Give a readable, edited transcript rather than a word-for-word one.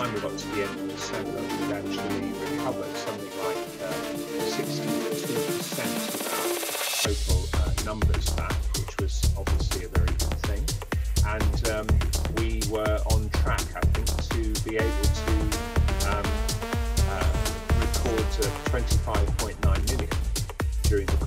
Time we got to the end of December, we'd actually recovered something like 62% of our total numbers back, which was obviously a very good thing. And we were on track, I think, to be able to record 25.9 million during the